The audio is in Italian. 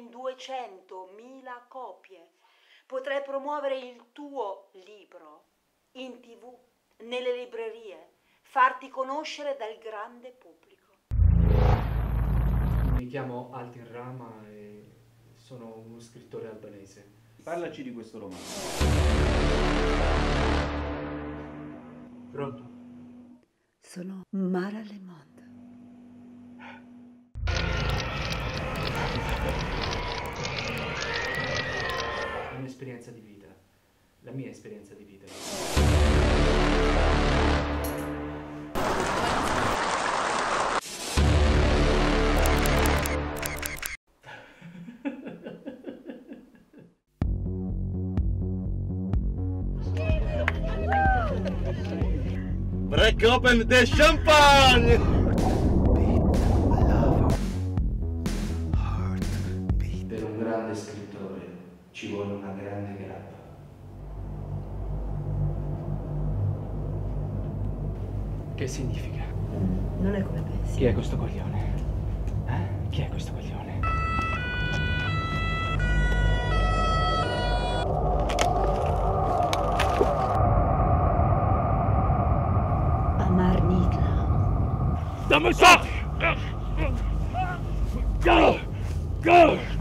in 200.000 copie. Potrai promuovere il tuo libro in TV, nelle librerie, farti conoscere dal grande pubblico. Mi chiamo Altin Rama e sono uno scrittore albanese. Parlaci di questo romanzo. Pronto? Sono Mara Lemon. Un'esperienza di vita, la mia esperienza di vita. Break open the champagne! Ci vuole una grande grappa. Che significa? Non è come pensi. Chi è questo coglione? Eh? Chi è questo coglione? Amar Nitla. Dammi il sacco! Go! Go!